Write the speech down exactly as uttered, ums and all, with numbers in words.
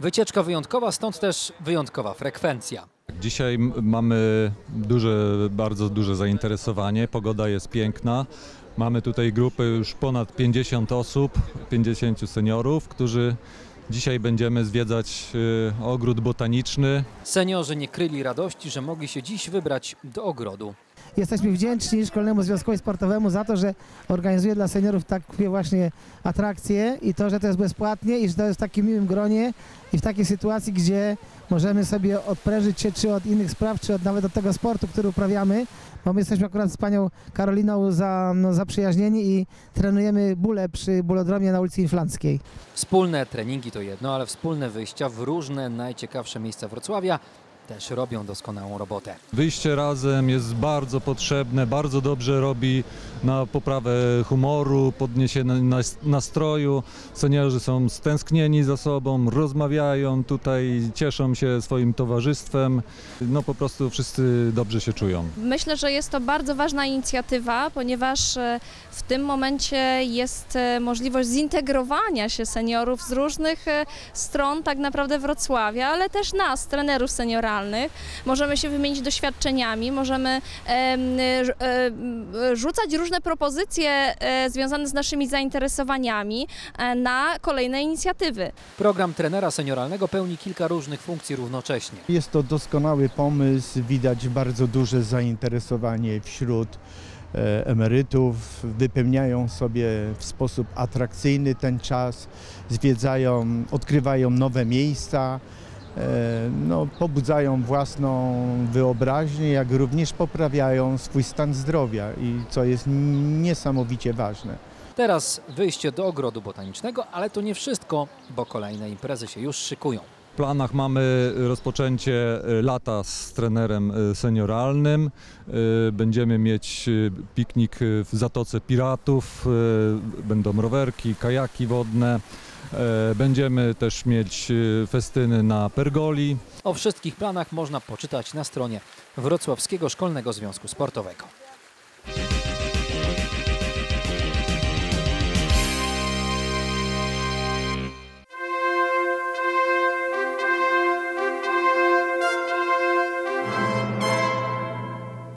Wycieczka wyjątkowa, stąd też wyjątkowa frekwencja. Dzisiaj mamy duże, bardzo duże zainteresowanie, pogoda jest piękna. Mamy tutaj grupy już ponad pięćdziesiąt osób, pięćdziesięciu seniorów, którzy dzisiaj będziemy zwiedzać ogród botaniczny. Seniorzy nie kryli radości, że mogli się dziś wybrać do ogrodu. Jesteśmy wdzięczni Szkolnemu Związkowi Sportowemu za to, że organizuje dla seniorów takie właśnie atrakcje i to, że to jest bezpłatnie i że to jest w takim miłym gronie i w takiej sytuacji, gdzie możemy sobie odprężyć się czy od innych spraw, czy od, nawet od tego sportu, który uprawiamy, bo my jesteśmy akurat z panią Karoliną za, no, zaprzyjaźnieni i trenujemy bóle przy Bólodromie na ulicy Inflandzkiej. Wspólne treningi to jedno, ale wspólne wyjścia w różne najciekawsze miejsca Wrocławia też robią doskonałą robotę. Wyjście razem jest bardzo potrzebne, bardzo dobrze robi na poprawę humoru, podniesienie nastroju. Seniorzy są stęsknieni za sobą, rozmawiają tutaj, cieszą się swoim towarzystwem. No po prostu wszyscy dobrze się czują. Myślę, że jest to bardzo ważna inicjatywa, ponieważ w tym momencie jest możliwość zintegrowania się seniorów z różnych stron tak naprawdę Wrocławia, ale też nas, trenerów senioralnych. Możemy się wymienić doświadczeniami, możemy rzucać różne propozycje związane z naszymi zainteresowaniami na kolejne inicjatywy. Program trenera senioralnego pełni kilka różnych funkcji równocześnie. Jest to doskonały pomysł, widać bardzo duże zainteresowanie wśród emerytów, wypełniają sobie w sposób atrakcyjny ten czas, zwiedzają, odkrywają nowe miejsca. No, pobudzają własną wyobraźnię, jak również poprawiają swój stan zdrowia, i co jest niesamowicie ważne. Teraz wyjście do Ogrodu Botanicznego, ale to nie wszystko, bo kolejne imprezy się już szykują. W planach mamy rozpoczęcie lata z trenerem senioralnym. Będziemy mieć piknik w Zatoce Piratów, będą rowerki, kajaki wodne. Będziemy też mieć festyny na pergoli. O wszystkich planach można poczytać na stronie Wrocławskiego Szkolnego Związku Sportowego.